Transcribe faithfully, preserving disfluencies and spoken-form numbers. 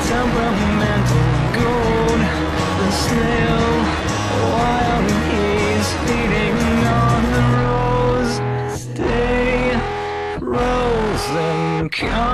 It's environmental gold, and still while he's feeding on the rose, stay frozen.